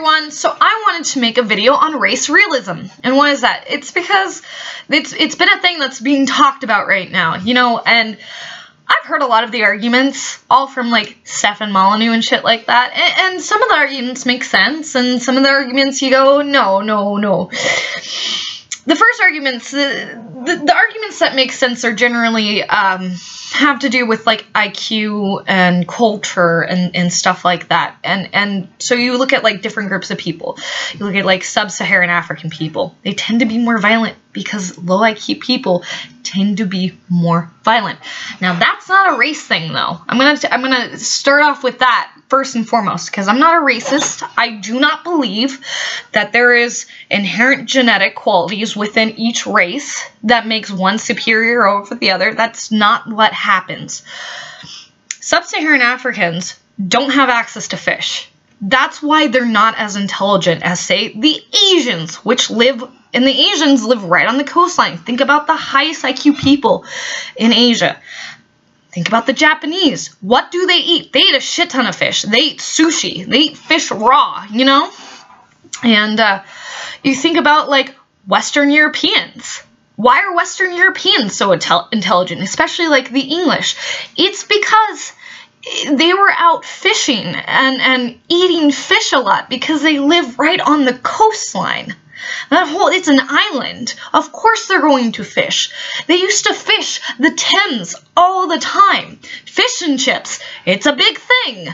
everyone. So I wanted to make a video on race realism. And why is that? It's because it's been a thing that's being talked about right now, you know, and I've heard a lot of the arguments, all from like Stefan Molyneux and shit like that, and some of the arguments make sense, and some of the arguments you go, no. The first arguments, the arguments that make sense are generally have to do with like IQ and culture and stuff like that. And so you look at like different groups of people. You look at like sub-Saharan African people. They tend to be more violent because low IQ people tend to be more violent. Now that's not a race thing though. I'm gonna start off with that first and foremost, because I'm not a racist. I do not believe that there is inherent genetic qualities within each race that makes one superior over the other. That's not what happens. Sub-Saharan Africans don't have access to fish. That's why they're not as intelligent as, say, the Asians, and the Asians live right on the coastline. Think about the highest IQ people in Asia. Think about the Japanese. What do they eat? They eat a shit ton of fish. They eat sushi. They eat fish raw, you know? And you think about, like, Western Europeans. Why are Western Europeans so intelligent, especially, like, the English? It's because they were out fishing and eating fish a lot because they live right on the coastline. It's an island. Of course they're going to fish. They used to fish the Thames all the time. Fish and chips. It's a big thing.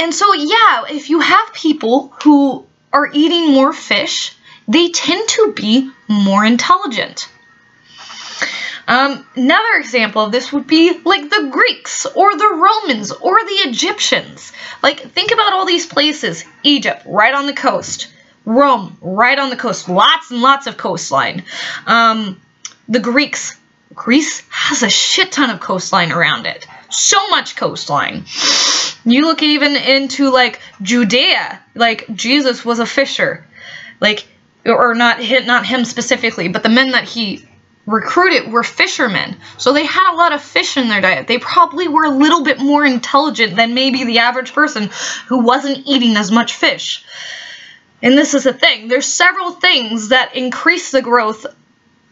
And so, yeah, if you have people who are eating more fish, they tend to be more intelligent. Another example of this would be like the Greeks or the Romans or the Egyptians. Like, think about all these places. Egypt, right on the coast. Rome, right on the coast. Lots and lots of coastline. The Greeks. Greece has a shit ton of coastline around it. So much coastline. You look even into, like, Judea. Like, Jesus was a fisher. Like, or not him specifically, but the men that he recruited were fishermen. So they had a lot of fish in their diet. They probably were a little bit more intelligent than maybe the average person who wasn't eating as much fish. And this is the thing. There's several things that increase the growth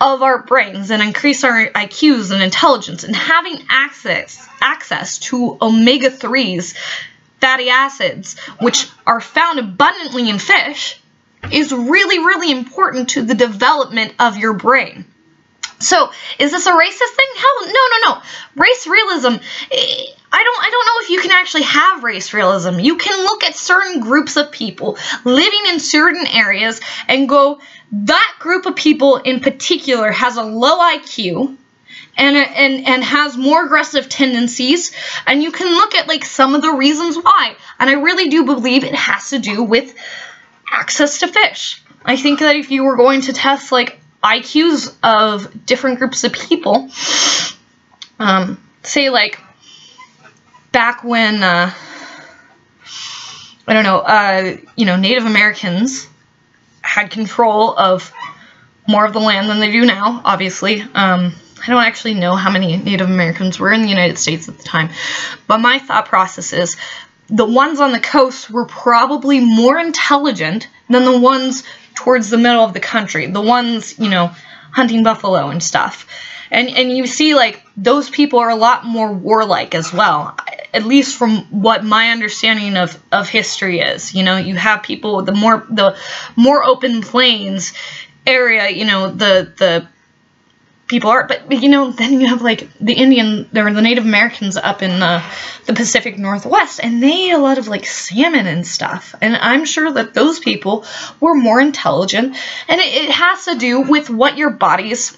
of our brains and increase our IQs and intelligence. And having access to omega-3s, fatty acids, which are found abundantly in fish, is really, really important to the development of your brain. So, is this a racist thing? Hell, no. Race realism, I don't know if you can actually have race realism. You can look at certain groups of people living in certain areas and go, that group of people in particular has a low IQ and has more aggressive tendencies, and you can look at like some of the reasons why. And I really do believe it has to do with access to fish. I think that if you were going to test like IQs of different groups of people, say like back when, I don't know, you know, Native Americans had control of more of the land than they do now, obviously. I don't actually know how many Native Americans were in the United States at the time, but my thought process is the ones on the coast were probably more intelligent than the ones towards the middle of the country, the ones, you know, hunting buffalo and stuff. And you see, like, those people are a lot more warlike as well, at least from what my understanding of history is. You know, you have people with the more open plains area, you know, the people are, but you know, then you have like the Native Americans up in the Pacific Northwest, and they ate a lot of like salmon and stuff, and I'm sure that those people were more intelligent, and it has to do with what your body's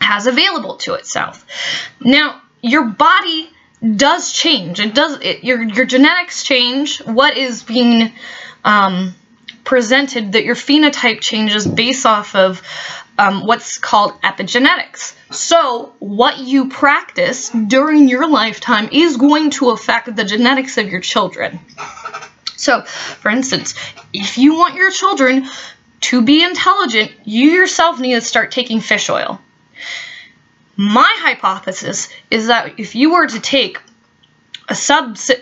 has available to itself. Now, your body does change. Your genetics change. What is being presented, that your phenotype changes based off of what's called epigenetics. So what you practice during your lifetime is going to affect the genetics of your children. So, for instance, if you want your children to be intelligent, you yourself need to start taking fish oil. My hypothesis is that if you were to take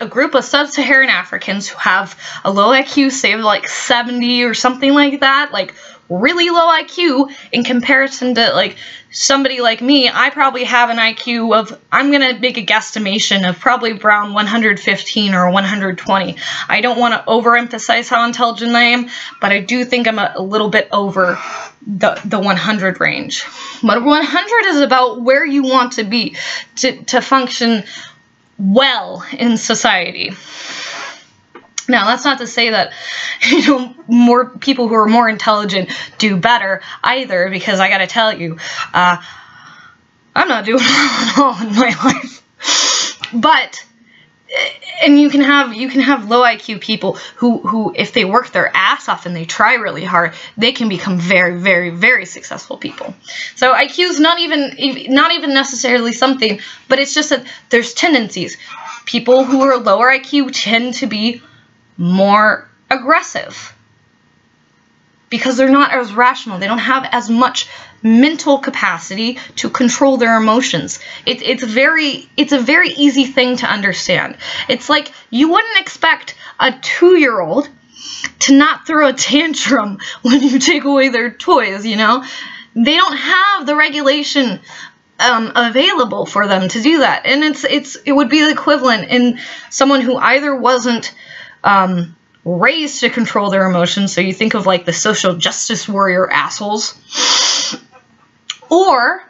a group of sub-Saharan Africans who have a low IQ, say like 70 or something like that, like really low IQ in comparison to like somebody like me. I probably have an IQ of, I'm gonna make a guesstimation of probably around 115 or 120. I don't want to overemphasize how intelligent I am, but I do think I'm a little bit over the 100 range. But 100 is about where you want to be to function well in society. Now, that's not to say that, you know, more people who are more intelligent do better either, because I gotta tell you, I'm not doing well at all in my life. But, and you can have low IQ people who, if they work their ass off and they try really hard, they can become very, very, very successful people. So IQ is not even necessarily something, but it's just that there's tendencies. People who are lower IQ tend to be more aggressive because they're not as rational. They don't have as much mental capacity to control their emotions. It's a very easy thing to understand. It's like you wouldn't expect a 2-year-old to not throw a tantrum when you take away their toys, you know? They don't have the regulation available for them to do that. And it would be the equivalent in someone who either wasn't raised to control their emotions, so you think of like the social justice warrior assholes, or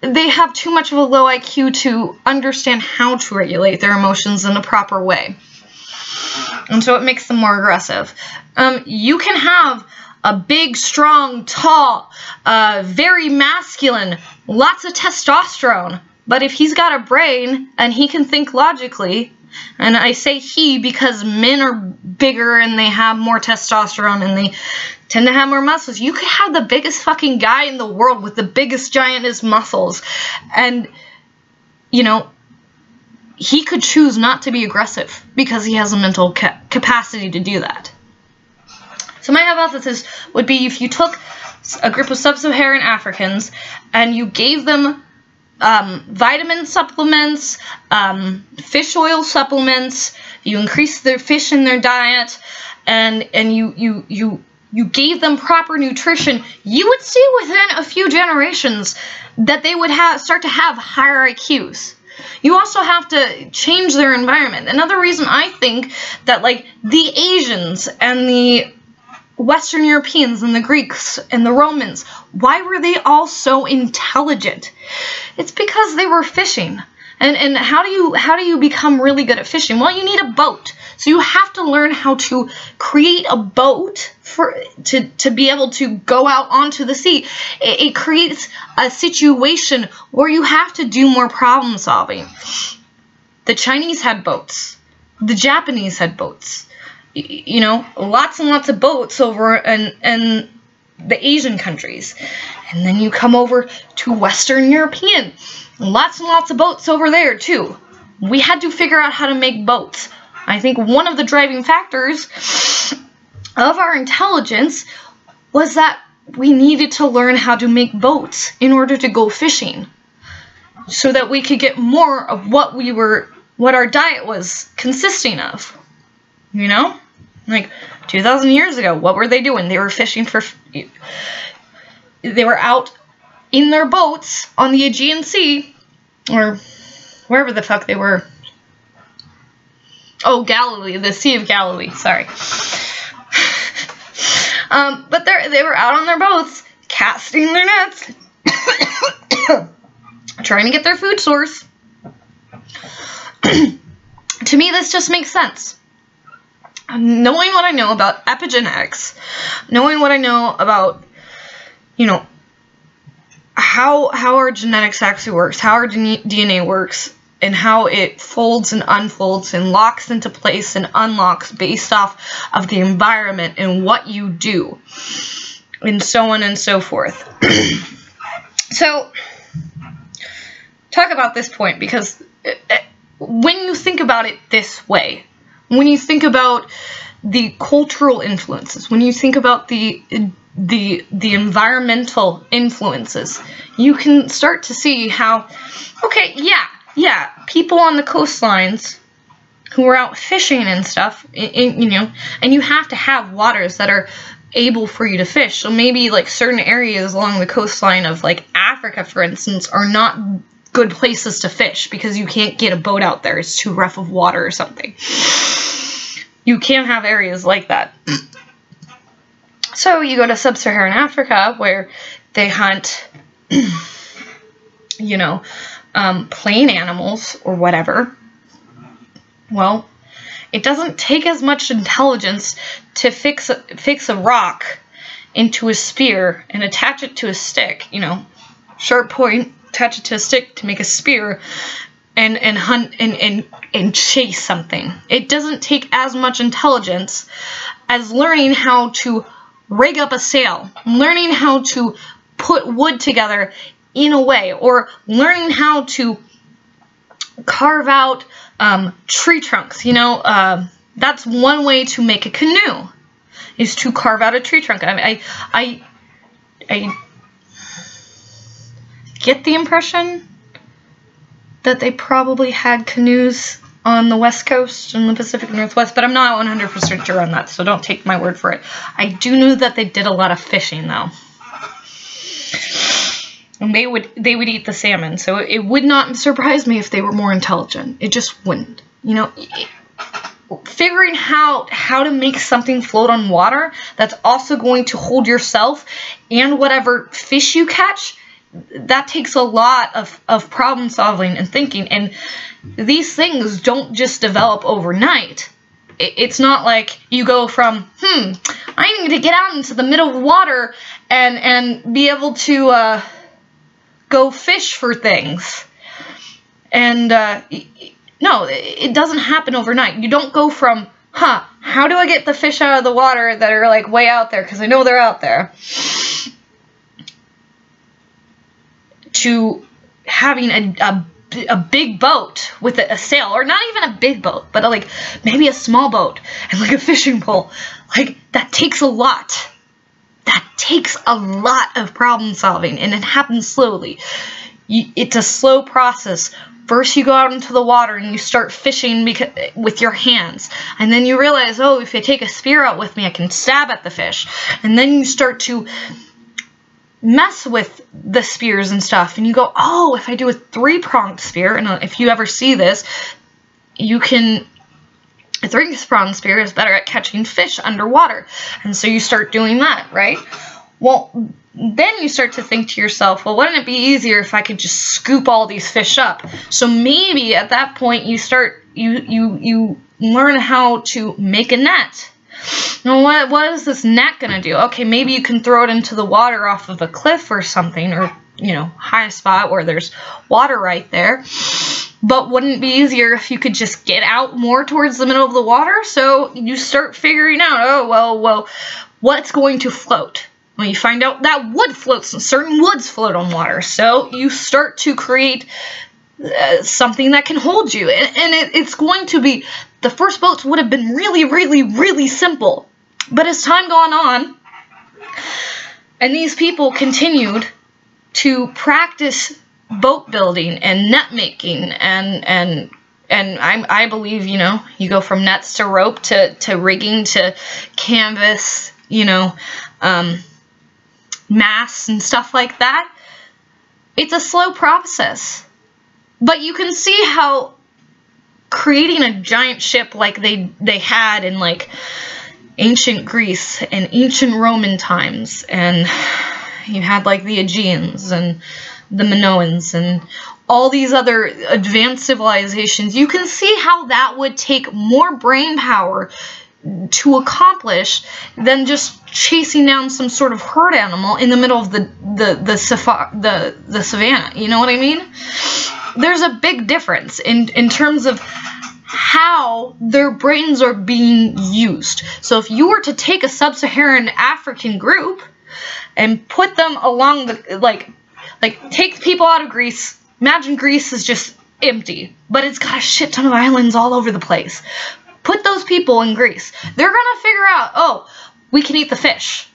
they have too much of a low IQ to understand how to regulate their emotions in a proper way. And so it makes them more aggressive. You can have a big, strong, tall, very masculine, lots of testosterone, but if he's got a brain and he can think logically, and I say he because men are bigger and they have more testosterone and they tend to have more muscles. You could have the biggest fucking guy in the world with the biggest, giantest muscles. And, you know, he could choose not to be aggressive because he has a mental capacity to do that. So my hypothesis would be if you took a group of sub-Saharan Africans and you gave them vitamin supplements, fish oil supplements, you increase their fish in their diet, and you gave them proper nutrition, you would see within a few generations that they would start to have higher IQs. You also have to change their environment. Another reason I think that like the Asians and the Western Europeans and the Greeks and the Romans, why were they all so intelligent? It's because they were fishing. And how do you become really good at fishing? Well, you need a boat. So you have to learn how to create a boat to be able to go out onto the sea. It creates a situation where you have to do more problem solving. The Chinese had boats. The Japanese had boats. You know, lots and lots of boats over in the Asian countries. And then you come over to Western European. Lots and lots of boats over there, too. We had to figure out how to make boats. I think one of the driving factors of our intelligence was that we needed to learn how to make boats in order to go fishing, so that we could get more of what our diet was consisting of. You know, like 2,000 years ago, what were they doing? They were fishing for, they were out in their boats on the Aegean Sea, or wherever the fuck they were. Oh, Galilee, the Sea of Galilee, sorry. But they were out on their boats, casting their nets, trying to get their food source. To me, this just makes sense. Knowing what I know about epigenetics, knowing what I know about, you know, how our genetics actually works, how our DNA works, and how it folds and unfolds and locks into place and unlocks based off of the environment and what you do, and so on and so forth. So, talk about this point, because when you think about it this way, when you think about the cultural influences, when you think about the environmental influences, you can start to see how, okay, yeah, people on the coastlines who are out fishing and stuff, you know, and you have to have waters that are able for you to fish. So maybe like certain areas along the coastline of like Africa, for instance, are not good places to fish because you can't get a boat out there. It's too rough of water or something. You can't have areas like that. So you go to sub-Saharan Africa where they hunt, you know, plain animals or whatever. Well, it doesn't take as much intelligence to fix a rock into a spear and attach it to a stick, you know, sharp point, attach it to a stick to make a spear and hunt and chase something. It doesn't take as much intelligence as learning how to rig up a sail, learning how to put wood together in a way, or learning how to carve out tree trunks. You know, that's one way to make a canoe, is to carve out a tree trunk. I mean, I get the impression that they probably had canoes on the West Coast and the Pacific Northwest, but I'm not 100% sure on that, so don't take my word for it. I do know that they did a lot of fishing, though. And they would eat the salmon, so it would not surprise me if they were more intelligent. It just wouldn't. You know, figuring out how to make something float on water that's also going to hold yourself and whatever fish you catch, that takes a lot of problem solving and thinking, and these things don't just develop overnight. It's not like you go from, I need to get out into the middle of water and be able to go fish for things. And no, it doesn't happen overnight. You don't go from, how do I get the fish out of the water that are like way out there because I know they're out there, to having a big boat with a sail, or not even a big boat, but like maybe a small boat and like a fishing pole. Like, that takes a lot. That takes a lot of problem solving, and it happens slowly. It's a slow process. First you go out into the water and you start fishing with your hands, and then you realize, oh, if I take a spear out with me, I can stab at the fish. And then you start to mess with the spears and stuff, and you go, oh, if I do a three-pronged spear, and if you ever see this, a three-pronged spear is better at catching fish underwater, and so you start doing that, right? Well, then you start to think to yourself, well, wouldn't it be easier if I could just scoop all these fish up? So maybe at that point you learn how to make a net. Now, what is this net going to do? Okay, maybe you can throw it into the water off of a cliff or something, or, you know, high spot where there's water right there. But wouldn't it be easier if you could just get out more towards the middle of the water? So you start figuring out, oh, well, what's going to float? Well, you find out that wood floats, and certain woods float on water. So you start to create something that can hold you. And it's going to be... The first boats would have been really, really, really simple. But as time gone on, and these people continued to practice boat building and net making, and I believe, you know, you go from nets to rope to rigging to canvas, you know, masts and stuff like that. It's a slow process. But you can see how creating a giant ship like they had in like ancient Greece and ancient Roman times, and you had like the Aegeans and the Minoans and all these other advanced civilizations, you can see how that would take more brain power to accomplish than just chasing down some sort of herd animal in the middle of the savannah. You know what I mean? There's a big difference in terms of how their brains are being used. So if you were to take a sub-Saharan African group and put them along the, like take people out of Greece, imagine Greece is just empty, but it's got a shit ton of islands all over the place. Put those people in Greece. They're going to figure out, oh, we can eat the fish.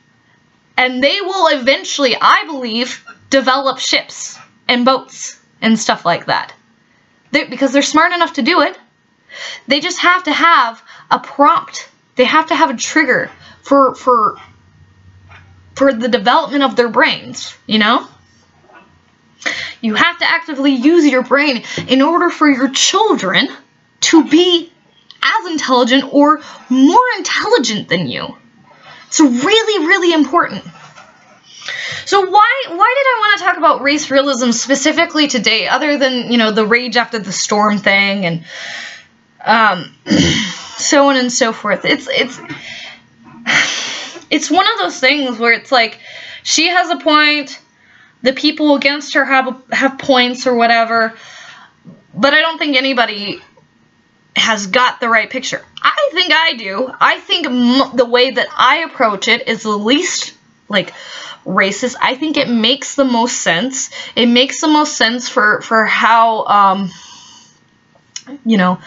And they will eventually, I believe, develop ships and boats and stuff like that, because they're smart enough to do it. They just have to have a prompt. They have to have a trigger for the development of their brains, you know? You have to actively use your brain in order for your children to be as intelligent or more intelligent than you. It's really, really important. So why did I want to talk about race realism specifically today, other than, you know, the rage after the storm thing and so on and so forth? It's one of those things where it's like, she has a point, the people against her have points or whatever, but I don't think anybody has got the right picture. I think I do. I think the way that I approach it is the least, like, racist. I think it makes the most sense. It makes the most sense for how, you know,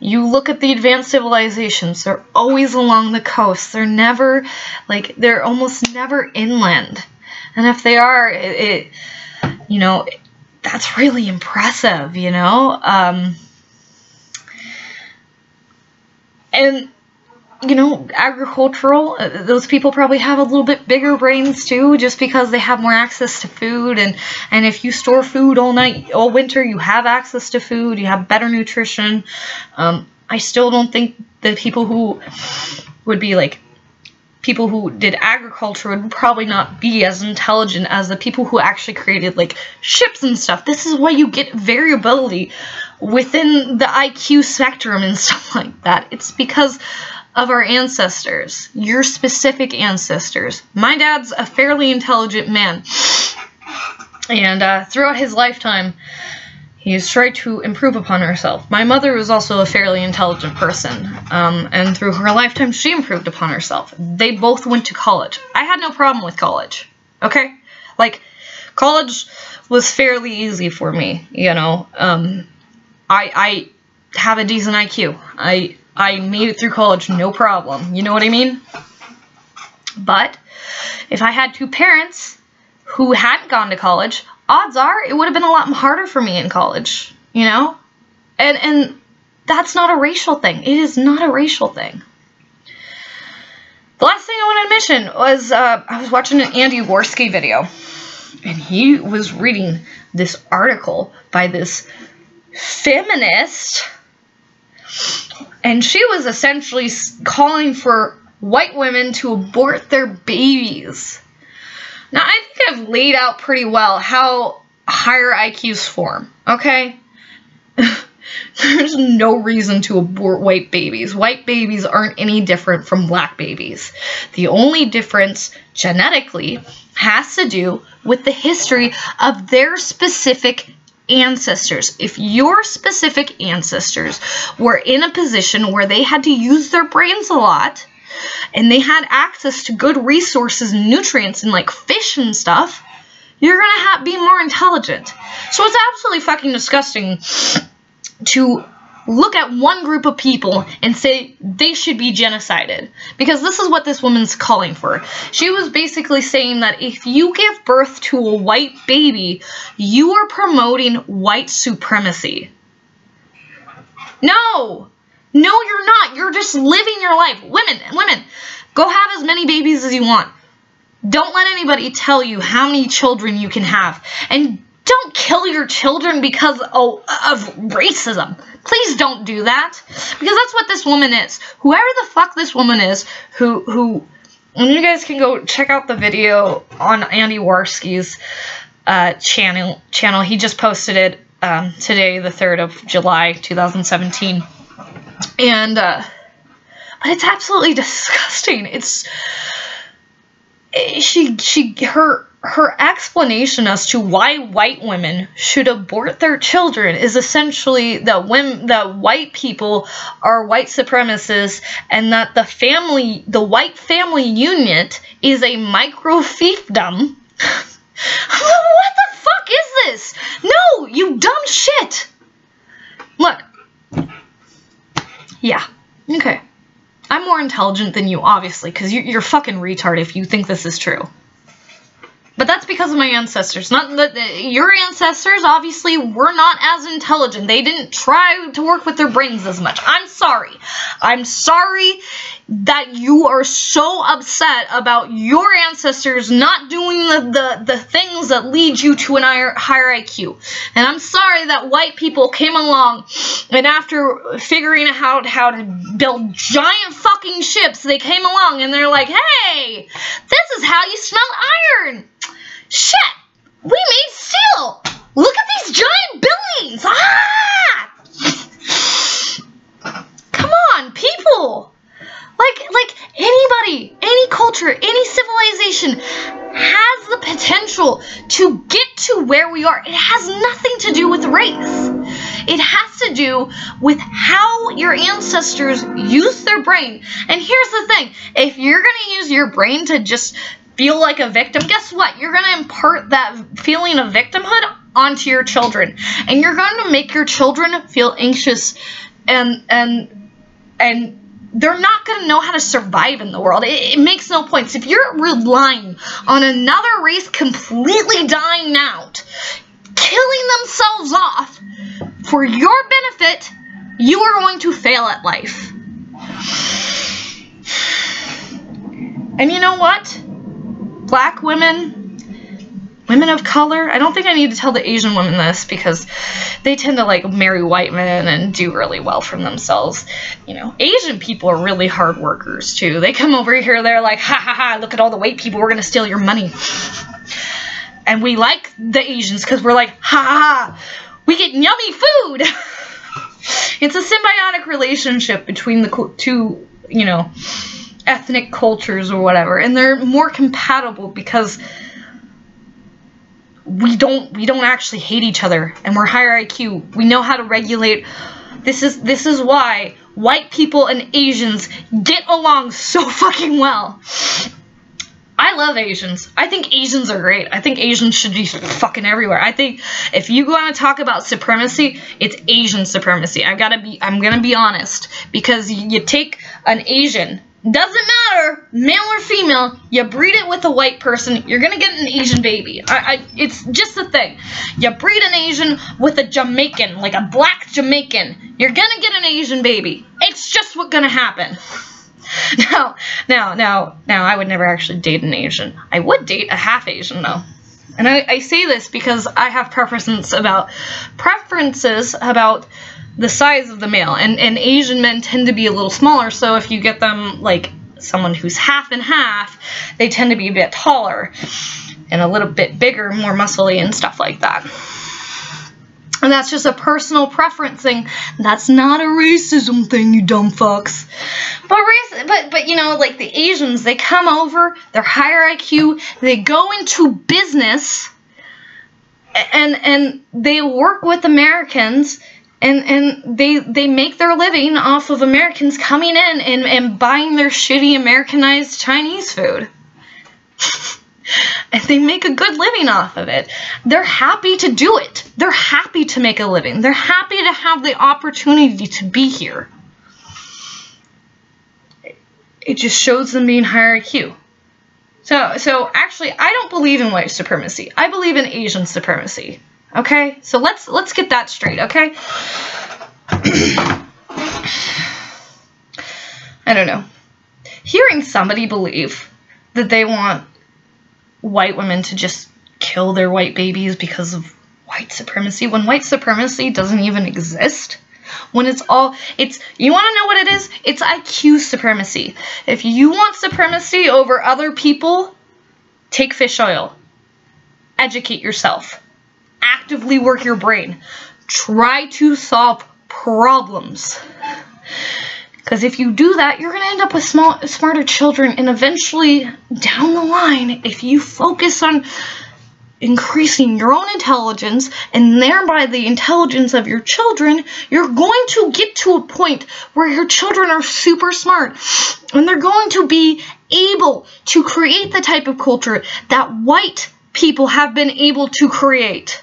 you look at the advanced civilizations. They're always along the coast. They're never, like, they're almost never inland. And if they are, you know, that's really impressive, you know? And, you know, agricultural, those people probably have a little bit bigger brains too, just because they have more access to food. And if you store food all winter, you have access to food, you have better nutrition. I still don't think the people who would be like, people who did agriculture would probably not be as intelligent as the people who actually created, like, ships and stuff. This is why you get variability within the IQ spectrum and stuff like that. It's because of our ancestors, your specific ancestors. My dad's a fairly intelligent man, and throughout his lifetime, he's tried to improve upon herself. My mother was also a fairly intelligent person, and through her lifetime, she improved upon herself. They both went to college. I had no problem with college, okay? Like, college was fairly easy for me, you know? I have a decent IQ. I made it through college, no problem. You know what I mean? But if I had two parents who hadn't gone to college, odds are it would have been a lot harder for me in college, you know? And that's not a racial thing. It is not a racial thing. The last thing I wanted to mention was I was watching an Andy Worski video, and he was reading this article by this feminist, and she was essentially calling for white women to abort their babies. Now, I think I've laid out pretty well how higher IQs form, okay? There's no reason to abort white babies. White babies aren't any different from black babies. The only difference genetically has to do with the history of their specific ancestors. If your specific ancestors were in a position where they had to use their brains a lot, and they had access to good resources and nutrients and, like, fish and stuff, you're gonna be more intelligent. So it's absolutely fucking disgusting to look at one group of people and say they should be genocided, because this is what this woman's calling for. She was basically saying that if you give birth to a white baby, you are promoting white supremacy. No! No, you're not. You're just living your life. Women, go have as many babies as you want. Don't let anybody tell you how many children you can have. And don't kill your children because of racism. Please don't do that. Because that's what this woman is. Whoever the fuck this woman is, who and you guys can go check out the video on Andy Worski's channel. He just posted it today, the 3rd of July, 2017. And, but it's absolutely disgusting. Her explanation as to why white women should abort their children is essentially that that white people are white supremacists, and that the white family unit is a microfiefdom. What the fuck is this? No, you dumb shit. Look. Yeah, okay. I'm more intelligent than you, obviously, because you're fucking retard if you think this is true. But But that's because of my ancestors. Not that your ancestors obviously were not as intelligent. They didn't try to work with their brains as much. I'm sorry. I'm sorry that you are so upset about your ancestors not doing the things that lead you to an higher IQ. And I'm sorry that white people came along and after figuring out how to build giant fucking ships, they came along and they're like, hey, this is how you smelt iron. Shit, we made steel. Look at these giant buildings. Ah! Come on, people. Like anybody, any culture, any civilization has the potential to get to where we are. It has nothing to do with race. It has to do with how your ancestors use their brain. And here's the thing. If you're going to use your brain to just feel like a victim, guess what? You're going to impart that feeling of victimhood onto your children. And you're going to make your children feel anxious and they're not going to know how to survive in the world. It makes no points. If you're relying on another race completely dying out, killing themselves off for your benefit, you are going to fail at life. And you know what? Black women, women of color, I don't think I need to tell the Asian women this because they tend to like marry white men and do really well for themselves. You know, Asian people are really hard workers too. They come over here, they're like, ha ha ha, look at all the white people, we're gonna steal your money. And we like the Asians because we're like, ha ha ha. We get yummy food! It's a symbiotic relationship between the two, you know, ethnic cultures or whatever. And they're more compatible because we don't actually hate each other. And we're higher IQ. We know how to regulate. This is why white people and Asians get along so fucking well. I love Asians. I think Asians are great. I think Asians should be fucking everywhere. I think if you want to talk about supremacy, it's Asian supremacy. I'm gonna be honest, because you take an Asian, doesn't matter, male or female, you breed it with a white person, you're gonna get an Asian baby. It's just a thing. You breed an Asian with a Jamaican, like a black Jamaican, you're gonna get an Asian baby. It's just what's gonna happen. Now, I would never actually date an Asian. I would date a half Asian, though. And I say this because I have preferences about the size of the male. And Asian men tend to be a little smaller, so if you get them, like, someone who's half and half, they tend to be a bit taller and a little bit bigger, more muscly and stuff like that. And that's just a personal preference thing. That's not a racism thing, you dumb fucks. But you know, like the Asians, they come over, they're higher IQ, they go into business, and they work with Americans, and they make their living off of Americans coming in and buying their shitty Americanized Chinese food. And they make a good living off of it. They're happy to do it. They're happy to make a living. They're happy to have the opportunity to be here. It just shows them being higher IQ. So actually, I don't believe in white supremacy. I believe in Asian supremacy. Okay? So let's get that straight, okay? I don't know. Hearing somebody believe that they want white women to just kill their white babies because of white supremacy, when white supremacy doesn't even exist, when you want to know what it is? It's IQ supremacy. If you want supremacy over other people, take fish oil. Educate yourself. Actively work your brain. Try to solve problems. Because if you do that, you're going to end up with smarter children, and eventually, down the line, if you focus on increasing your own intelligence, and thereby the intelligence of your children, you're going to get to a point where your children are super smart, and they're going to be able to create the type of culture that white people have been able to create.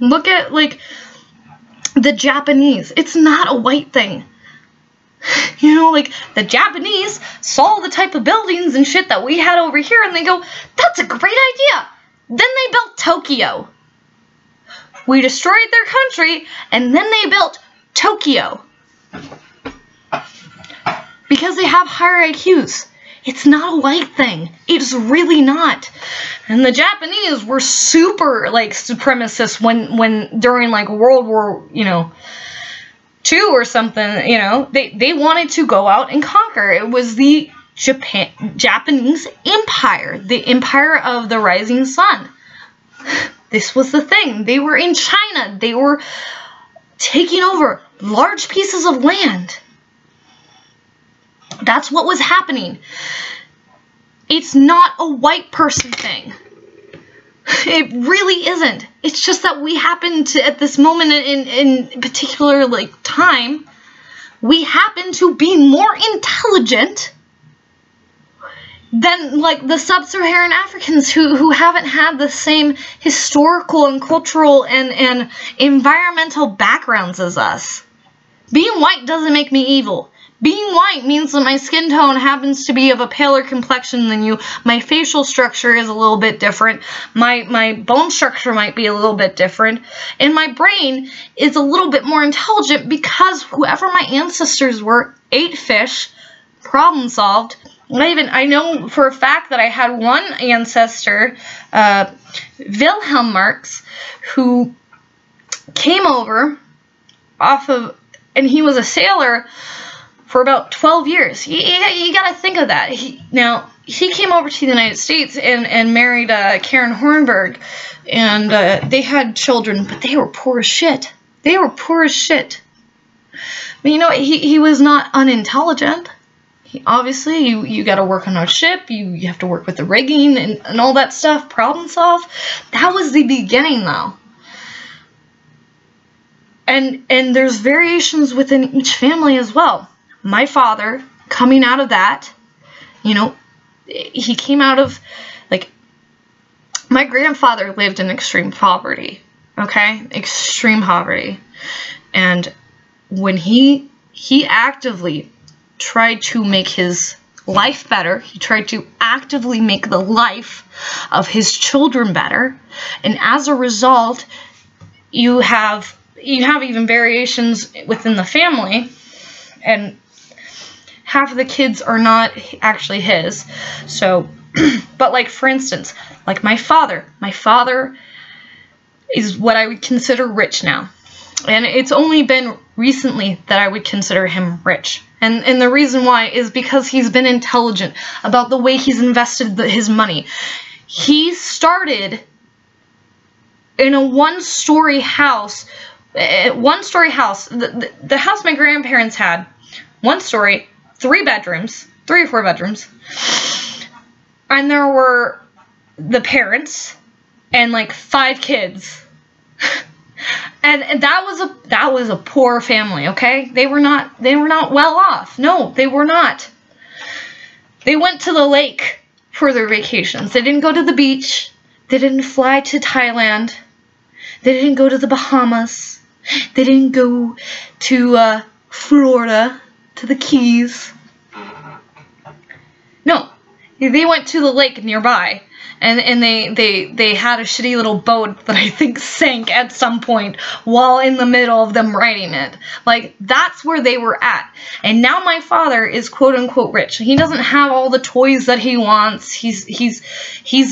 Look at, like, the Japanese. It's not a white thing. You know, like, the Japanese saw the type of buildings and shit that we had over here, and they go, that's a great idea. Then they built Tokyo. We destroyed their country, and then they built Tokyo. Because they have higher IQs. It's not a white thing. It's really not. And the Japanese were super, like, supremacist when during, like, World War, you know, II or something, you know. They wanted to go out and conquer. It was the Japanese Empire. The Empire of the Rising Sun. This was the thing. They were in China. They were taking over large pieces of land. That's what was happening. It's not a white person thing. It really isn't. It's just that we happen to, at this moment in particular, like, time, we happen to be more intelligent than, like, the sub-Saharan Africans who haven't had the same historical and cultural and environmental backgrounds as us. Being white doesn't make me evil. Being white means that my skin tone happens to be of a paler complexion than you. My facial structure is a little bit different. My bone structure might be a little bit different. And my brain is a little bit more intelligent because whoever my ancestors were ate fish, problem solved. I know for a fact that I had one ancestor, Wilhelm Marx, who came over off of, and he was a sailor for about 12 years. You gotta think of that. He came over to the United States and married Karen Hornberg, and they had children, but they were poor as shit. They were poor as shit. But you know, he was not unintelligent. Obviously, you got to work on our ship, you have to work with the rigging and all that stuff, problem solve. That was the beginning, though. And there's variations within each family as well. My father, coming out of that, you know, he came out of, like, my grandfather lived in extreme poverty, okay? Extreme poverty. And when he actively tried to make his life better. He tried to actively make the life of his children better. And as a result, you have even variations within the family, and half of the kids are not actually his. So, but like, for instance, like my father is what I would consider rich now. And it's only been recently that I would consider him rich. And the reason why is because he's been intelligent about the way he's invested his money. He started in a one-story house. One-story house. The house my grandparents had, one story, three or four bedrooms. And there were the parents and like 5 kids. And that was a poor family, okay? They were not well off. No, they were not. They went to the lake for their vacations. They didn't go to the beach. They didn't fly to Thailand. They didn't go to the Bahamas. They didn't go to Florida, to the Keys. No, they went to the lake nearby. And they had a shitty little boat that I think sank at some point while in the middle of them riding it. Like, that's where they were at. And now my father is quote-unquote rich. He doesn't have all the toys that he wants. But he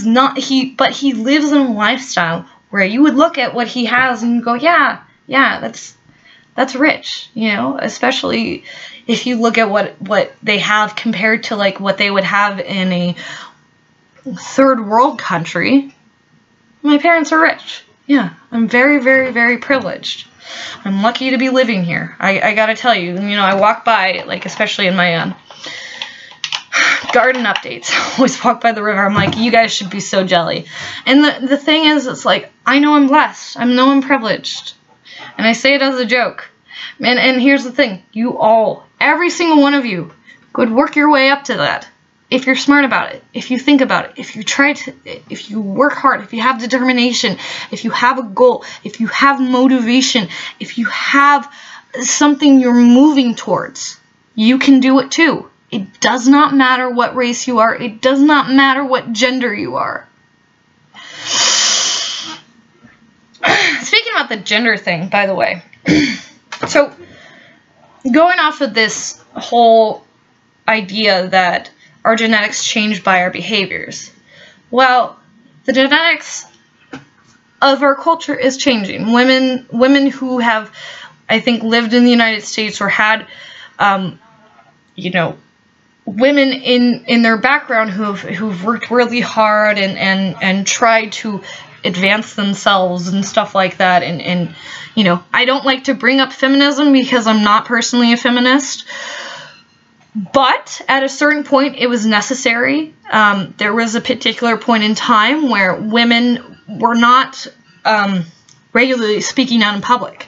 lives in a lifestyle where you would look at what he has and go, yeah, that's rich, you know, especially if you look at what they have compared to, like, what they would have in a third world country. My parents are rich. Yeah, I'm very, very, very privileged. I'm lucky to be living here. I gotta tell you, you know, I walk by, like, especially in my garden updates, I always walk by the river. I'm like, you guys should be so jelly. And the thing is, it's like, I know I'm blessed. I know I'm privileged. And I say it as a joke. And here's the thing. You all, every single one of you, could work your way up to that. If you're smart about it, if you think about it, if you work hard, if you have determination, if you have a goal, if you have motivation, if you have something you're moving towards, you can do it too. It does not matter what race you are. It does not matter what gender you are. Speaking about the gender thing, by the way. So, going off of this whole idea that our genetics change by our behaviors. Well, the genetics of our culture is changing. Women who have, I think, lived in the United States or had, you know, women in their background who've worked really hard and tried to advance themselves and stuff like that. And you know, I don't like to bring up feminism because I'm not personally a feminist. But at a certain point, it was necessary. There was a particular point in time where women were not regularly speaking out in public.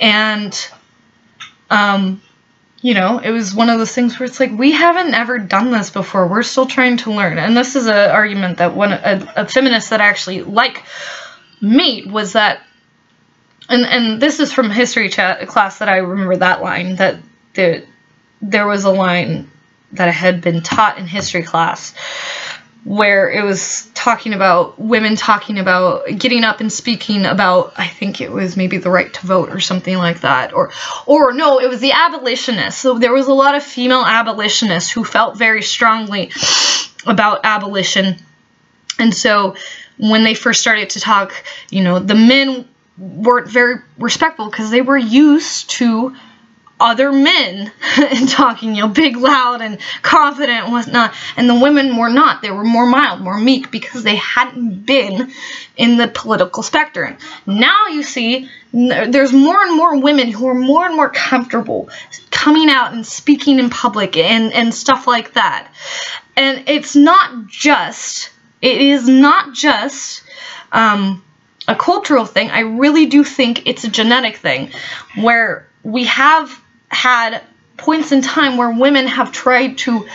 And, you know, it was one of those things where it's like, we haven't ever done this before. We're still trying to learn. And this is an argument that a feminist that actually, like, made was that, and this is from history class that I remember that line, that there was a line that I had been taught in history class where it was talking about women talking about getting up and speaking about, I think it was maybe the right to vote or something like that. Or no, it was the abolitionists. So there was a lot of female abolitionists who felt very strongly about abolition. And so when they first started to talk, you know, the men weren't very respectful because they were used to other men and talking, you know, big, loud, and confident and whatnot. And the women were not. They were more mild, more meek, because they hadn't been in the political spectrum. Now you see there's more and more women who are more and more comfortable coming out and speaking in public and stuff like that. And it is not just a cultural thing. I really do think it's a genetic thing where we have had points in time where women have tried to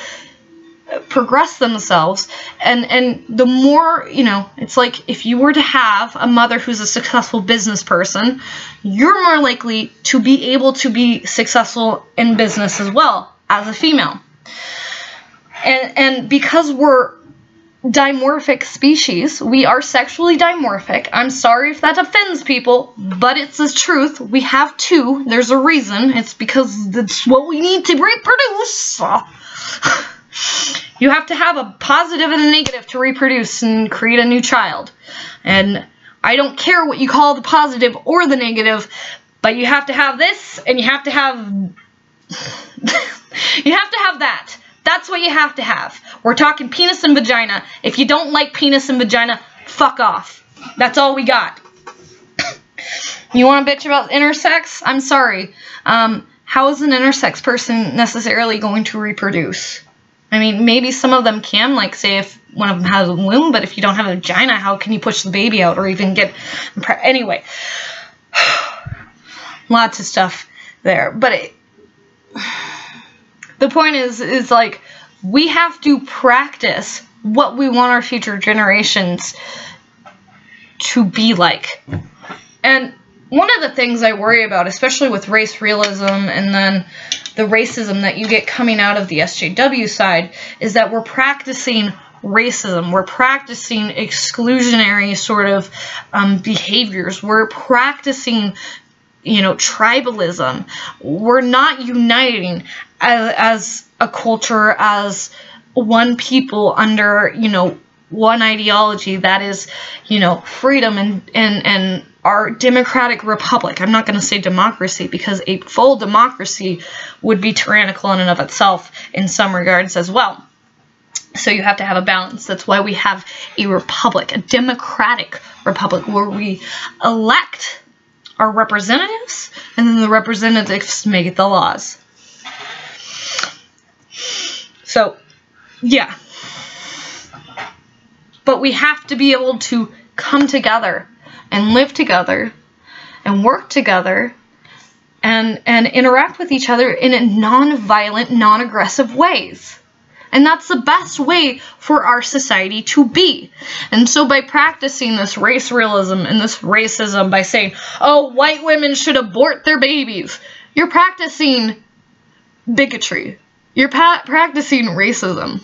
progress themselves, and the more, you know, it's like if you were to have a mother who's a successful business person, you're more likely to be able to be successful in business as well as a female. And because we're dimorphic species, we are sexually dimorphic. I'm sorry if that offends people, but it's the truth. We have two. There's a reason. It's because that's what we need to reproduce. You have to have a positive and a negative to reproduce and create a new child. And I don't care what you call the positive or the negative, but you have to have this, and you have to have you have to have that. That's what you have to have. We're talking penis and vagina. If you don't like penis and vagina, fuck off. That's all we got. You want to bitch about intersex? I'm sorry. How is an intersex person necessarily going to reproduce? I mean, maybe some of them can, like, say if one of them has a womb, but if you don't have a vagina, how can you push the baby out or even get... Anyway. Lots of stuff there. But it... The point is like, we have to practice what we want our future generations to be like. And one of the things I worry about, especially with race realism and then the racism that you get coming out of the SJW side, is that we're practicing racism. We're practicing exclusionary sort of behaviors. We're practicing, you know, tribalism. We're not uniting as a culture, as one people under, you know, one ideology that is, you know, freedom and our democratic republic. I'm not going to say democracy because a full democracy would be tyrannical in and of itself in some regards as well. So you have to have a balance. That's why we have a republic, a democratic republic, where we elect our representatives, and then the representatives make the laws. So, yeah. But we have to be able to come together and live together and work together and interact with each other in a non-violent, non-aggressive ways. And that's the best way for our society to be. And so by practicing this race realism and this racism by saying, oh, white women should abort their babies, you're practicing bigotry. You're practicing racism.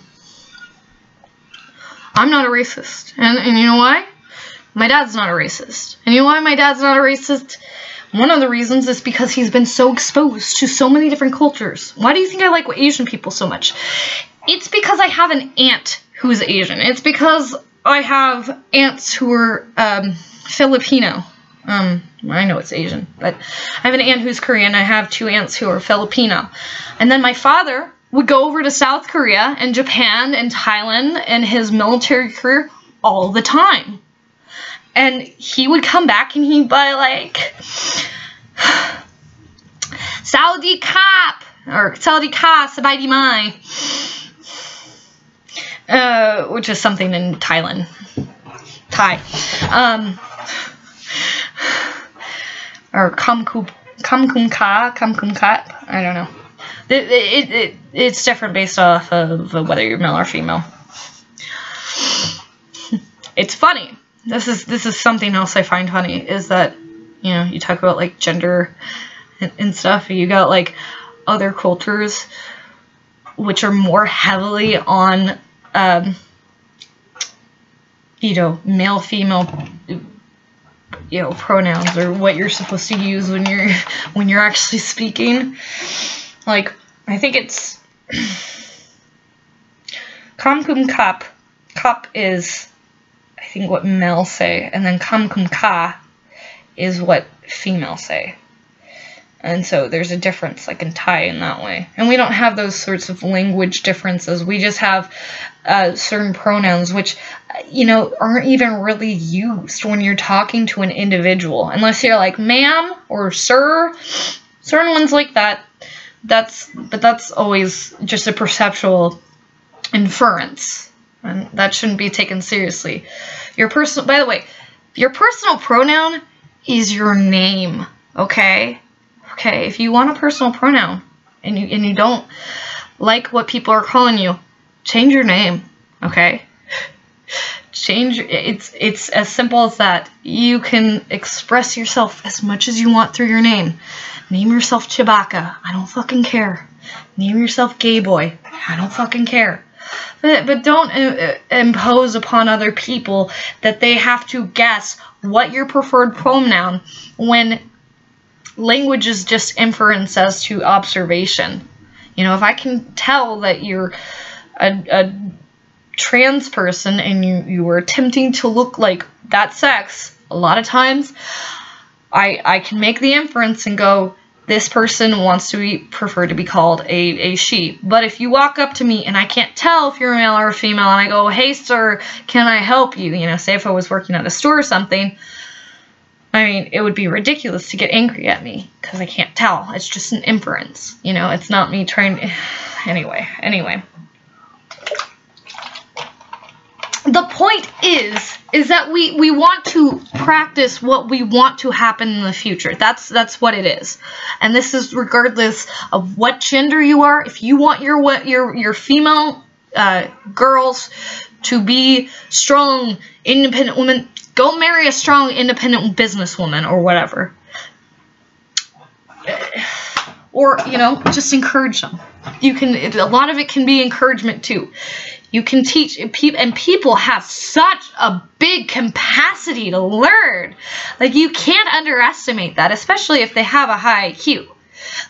I'm not a racist. And you know why? My dad's not a racist. And you know why my dad's not a racist? One of the reasons is because he's been so exposed to so many different cultures. Why do you think I like Asian people so much? It's because I have an aunt who's Asian. It's because I have aunts who are Filipino. I know it's Asian, but I have an aunt who's Korean. I have two aunts who are Filipino. And then my father would go over to South Korea and Japan and Thailand and his military career all the time. And he would come back and he'd buy like Saudi Kap or Saudi Ka Sabaidi Mai, which is something in Thailand, Thai, or Kamkum Ka, I don't know. It's different based off of whether you're male or female. It's funny. This is something else I find funny, is that, you know, you talk about, like, gender and stuff, and you got, like, other cultures which are more heavily on, you know, male, female, you know, pronouns, or what you're supposed to use when you're actually speaking. Like, I think it's Kamkum Kap. Kap is, I think, what male say, and then Kamkum Ka is what female say. And so there's a difference, like in Thai, in that way. And we don't have those sorts of language differences. We just have certain pronouns which, you know, aren't even really used when you're talking to an individual. Unless you're like ma'am or sir, certain ones like that. But that's always just a perceptual inference. And that shouldn't be taken seriously. By the way, your personal pronoun is your name, okay? Okay, if you want a personal pronoun and you don't like what people are calling you, change your name, okay? It's as simple as that. You can express yourself as much as you want through your name. Name yourself Chewbacca. I don't fucking care. Name yourself Gay Boy. I don't fucking care. But don't impose upon other people that they have to guess what your preferred pronoun when language is just inference as to observation. You know, if I can tell that you're a trans person and you were attempting to look like that sex, a lot of times I can make the inference and go, this person wants to prefer to be called a she. But if you walk up to me and I can't tell if you're a male or a female, and I go, hey sir, can I help you? You know, say if I was working at a store or something, I mean, it would be ridiculous to get angry at me because I can't tell. It's just an inference. You know, it's not me trying to... Anyway. The point is that we want to practice what we want to happen in the future. That's what it is. And this is regardless of what gender you are. If you want your female girls to be strong, independent women, go marry a strong, independent businesswoman or whatever. Or, you know, just encourage them. A lot of it can be encouragement too. You can teach, and people have such a big capacity to learn. Like, you can't underestimate that, especially if they have a high IQ.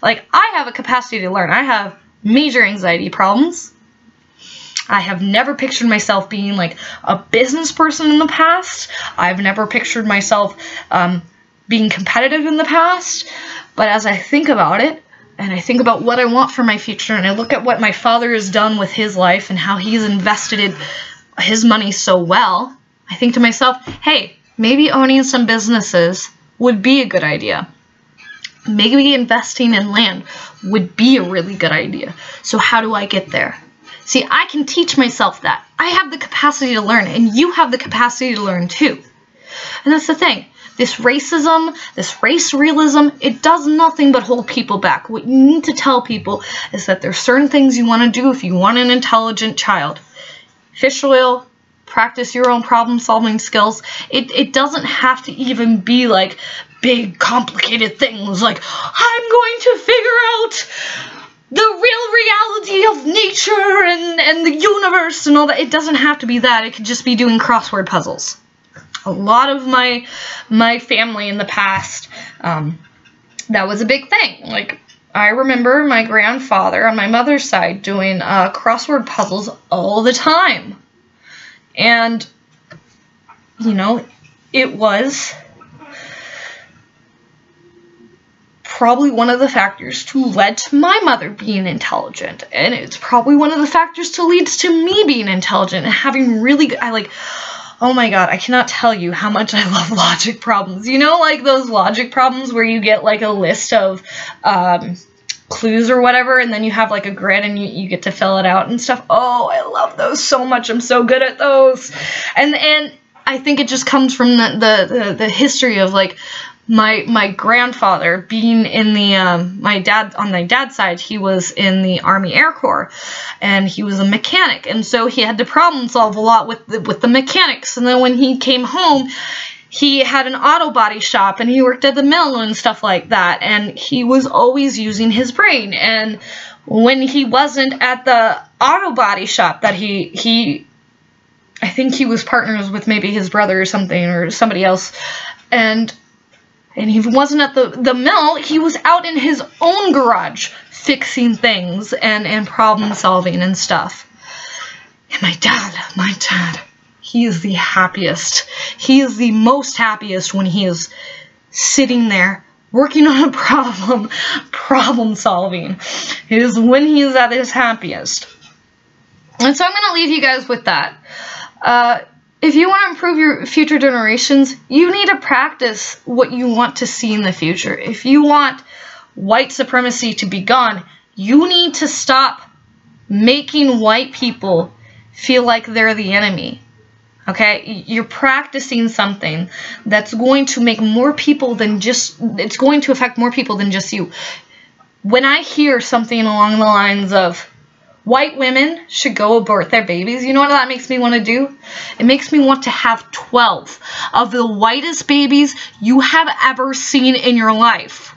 Like, I have a capacity to learn. I have major anxiety problems. I have never pictured myself being, like, a business person in the past. I've never pictured myself being competitive in the past. But as I think about it, and I think about what I want for my future, and I look at what my father has done with his life and how he's invested his money so well, I think to myself, hey, maybe owning some businesses would be a good idea. Maybe investing in land would be a really good idea. So how do I get there? See, I can teach myself that. I have the capacity to learn, and you have the capacity to learn too. And that's the thing. This racism, this race realism, it does nothing but hold people back. What you need to tell people is that there's certain things you want to do if you want an intelligent child. Fish oil, practice your own problem-solving skills. It doesn't have to even be like big, complicated things like, I'm going to figure out the of nature and the universe and all that. It doesn't have to be that. It could just be doing crossword puzzles. A lot of my family in the past, that was a big thing. Like, I remember my grandfather on my mother's side doing crossword puzzles all the time. And, you know, it was probably one of the factors to lead to my mother being intelligent. And it's probably one of the factors to leads to me being intelligent and having really good, oh my god, I cannot tell you how much I love logic problems. You know, like those logic problems where you get like a list of clues or whatever, and then you have like a grid and you get to fill it out and stuff. Oh, I love those so much. I'm so good at those. And I think it just comes from the history of like my grandfather being in the on my dad's side, he was in the Army Air Corps, and he was a mechanic, and so he had to problem solve a lot with the mechanics. And then when he came home, he had an auto body shop, and he worked at the mill and stuff like that, and he was always using his brain. And when he wasn't at the auto body shop, that he I think he was partners with maybe his brother or something, or somebody else, and he wasn't at the mill, he was out in his own garage fixing things and problem solving and stuff. And my dad, he is the happiest. He is the most happiest when he is sitting there working on a problem solving. It is when he is at his happiest. And so I'm going to leave you guys with that. If you want to improve your future generations, you need to practice what you want to see in the future. If you want white supremacy to be gone, you need to stop making white people feel like they're the enemy. Okay? You're practicing something that's going to make more people than just, it's going to affect more people than just you. When I hear something along the lines of, white women should go abort their babies. You know what that makes me want to do? It makes me want to have 12 of the whitest babies you have ever seen in your life.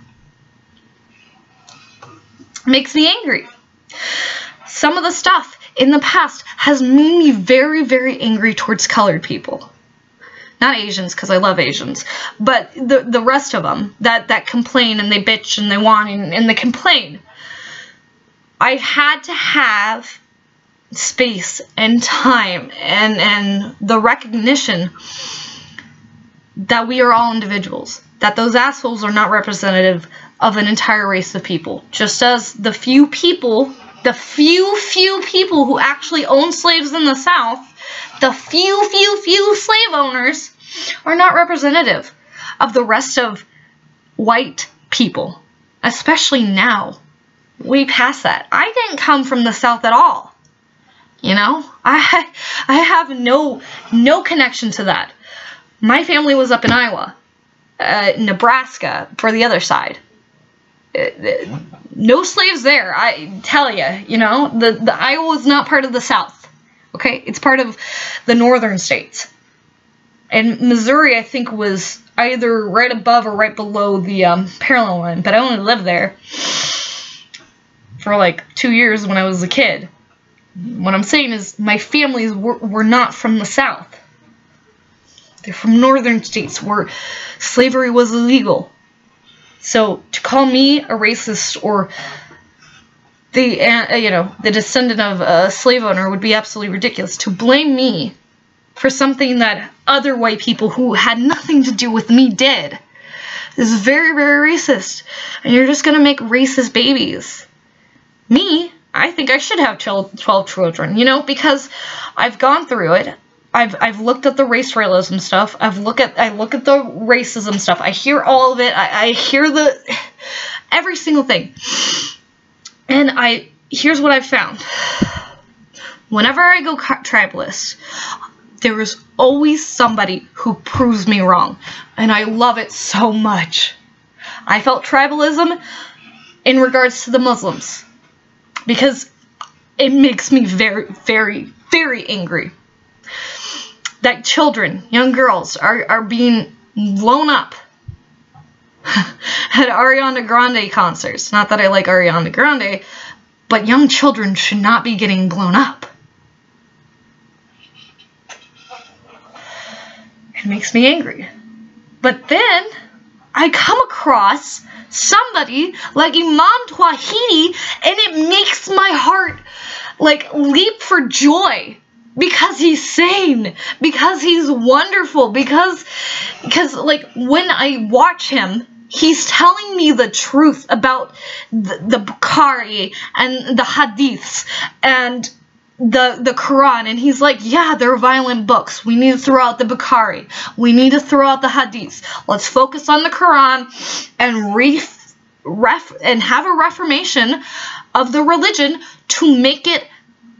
It makes me angry. Some of the stuff in the past has made me very, very angry towards colored people. Not Asians, because I love Asians, but the rest of them that complain and they bitch and they whine and they complain. I had to have space and time and the recognition that we are all individuals, that those assholes are not representative of an entire race of people. Just as the few people, the few people who actually own slaves in the South, the few slave owners are not representative of the rest of white people, especially now. Way past that. I didn't come from the South at all. You know, I have no connection to that. My family was up in Iowa, Nebraska for the other side. No slaves there. I tell you, you know, the Iowa is not part of the South. Okay, it's part of the northern states. And Missouri, I think, was either right above or right below the parallel line. But I only lived there for like 2 years when I was a kid. What I'm saying is my families were not from the South. They're from northern states where slavery was illegal. So to call me a racist or the you know, the descendant of a slave owner would be absolutely ridiculous. To blame me for something that other white people who had nothing to do with me did is very, very racist. And you're just going to make racist babies. Me, I think I should have 12 children, you know, because I've gone through it. I've looked at the race realism stuff. I look at the racism stuff. I hear all of it. I hear every single thing. And here's what I've found. Whenever I go tribalist, there is always somebody who proves me wrong. And I love it so much. I felt tribalism in regards to the Muslims, because it makes me very, very, very angry that children, young girls, are being blown up at Ariana Grande concerts. Not that I like Ariana Grande, but young children should not be getting blown up. It makes me angry. But then I come across somebody like Imam Tawhidi, and it makes my heart like leap for joy, because he's sane, because he's wonderful, because like when I watch him, he's telling me the truth about the Bukhari and the Hadiths and the Quran, and he's like, yeah, they're violent books. We need to throw out the Bukhari. We need to throw out the Hadiths. Let's focus on the Quran and have a reformation of the religion to make it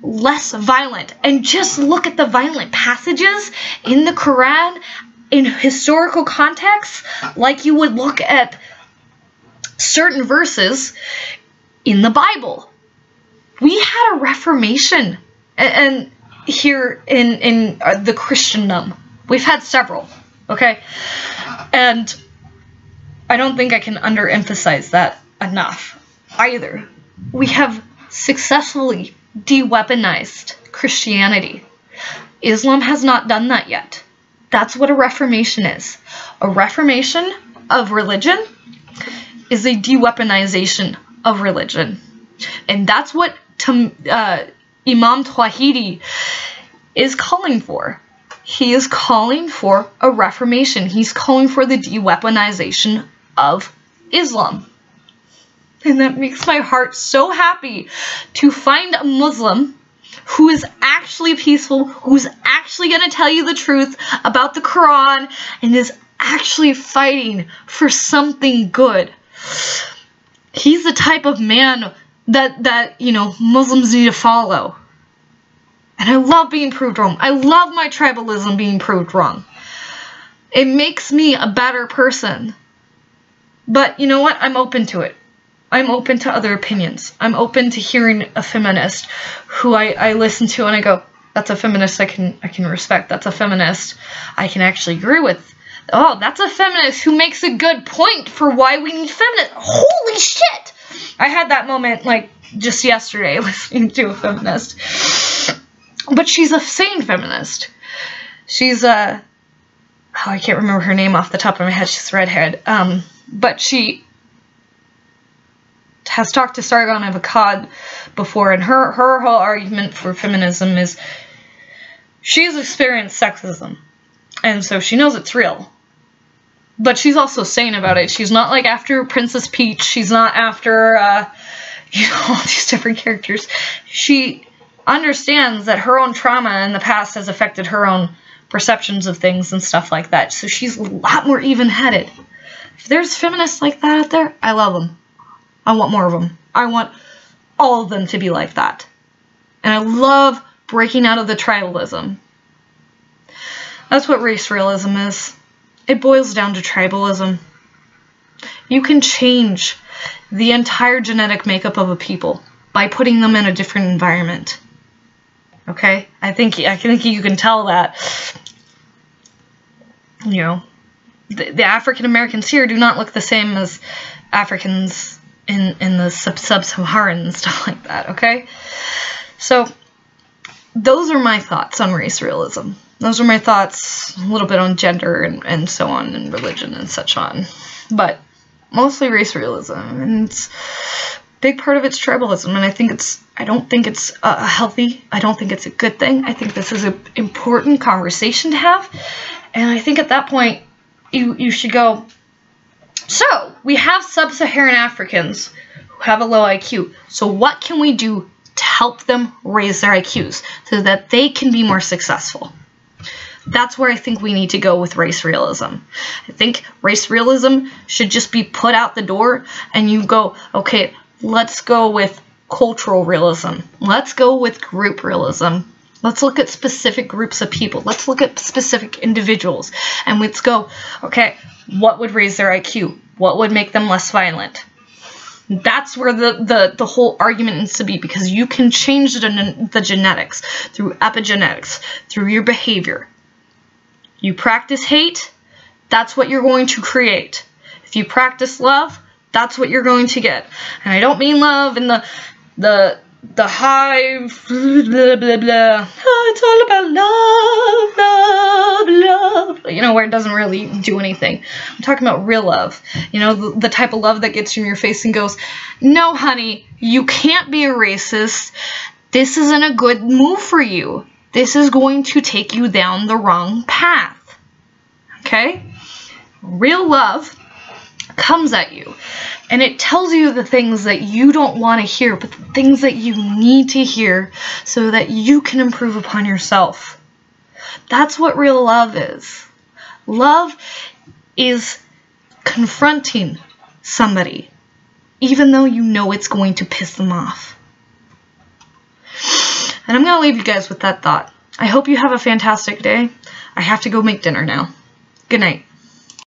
less violent. And just look at the violent passages in the Quran in historical contexts, like you would look at certain verses in the Bible. We had a reformation and here in the Christendom. We've had several, okay? And I don't think I can underemphasize that enough either. We have successfully de-weaponized Christianity. Islam has not done that yet. That's what a reformation is. A reformation of religion is a de-weaponization of religion. And that's what Imam Tawhidi is calling for. He is calling for a reformation. He's calling for the de-weaponization of Islam. And that makes my heart so happy to find a Muslim who is actually peaceful, who's actually going to tell you the truth about the Quran, and is actually fighting for something good. He's the type of man that you know, Muslims need to follow. And I love being proved wrong. I love my tribalism being proved wrong. It makes me a better person. But you know what? I'm open to it. I'm open to other opinions. I'm open to hearing a feminist who I listen to and I go, that's a feminist I can respect. That's a feminist I can actually agree with. Oh, that's a feminist who makes a good point for why we need feminists. Holy shit! I had that moment, like, just yesterday listening to a feminist. But she's a sane feminist. She's a... oh, I can't remember her name off the top of my head. She's redhead. But she has talked to Sargon of Akkad before, and her whole argument for feminism is she's experienced sexism. And so she knows it's real. But she's also sane about it. She's not, like, after Princess Peach. She's not after, you know, all these different characters. She understands that her own trauma in the past has affected her own perceptions of things and stuff like that. So she's a lot more even-headed. If there's feminists like that out there, I love them. I want more of them. I want all of them to be like that. And I love breaking out of the tribalism. That's what race realism is. It boils down to tribalism. You can change the entire genetic makeup of a people by putting them in a different environment. Okay? I think you can tell that, you know, the African Americans here do not look the same as Africans in the sub-Saharan and stuff like that, okay? So, those are my thoughts on race realism. Those are my thoughts a little bit on gender and so on, and religion and such on. But mostly race realism, and it's a big part of it's tribalism, and I don't think it's healthy. I don't think it's a good thing. I think this is an important conversation to have, and I think at that point you should go, so we have sub-Saharan Africans who have a low IQ, so what can we do to help them raise their IQs so that they can be more successful? That's where I think we need to go with race realism. I think race realism should just be put out the door, and you go, okay, let's go with cultural realism. Let's go with group realism. Let's look at specific groups of people. Let's look at specific individuals. And let's go, okay, what would raise their IQ? What would make them less violent? That's where the whole argument needs to be, because you can change the genetics through epigenetics, through your behavior. You practice hate, that's what you're going to create. If you practice love, that's what you're going to get. And I don't mean love in the the hive, blah, blah, blah. Oh, it's all about love, love, love. You know, where it doesn't really do anything. I'm talking about real love. You know, the type of love that gets in your face and goes, no, honey, you can't be a racist. This isn't a good move for you. This is going to take you down the wrong path. Okay? Real love comes at you, and it tells you the things that you don't want to hear, but the things that you need to hear so that you can improve upon yourself. That's what real love is. Love is confronting somebody, even though you know it's going to piss them off. And I'm going to leave you guys with that thought. I hope you have a fantastic day. I have to go make dinner now. Good night.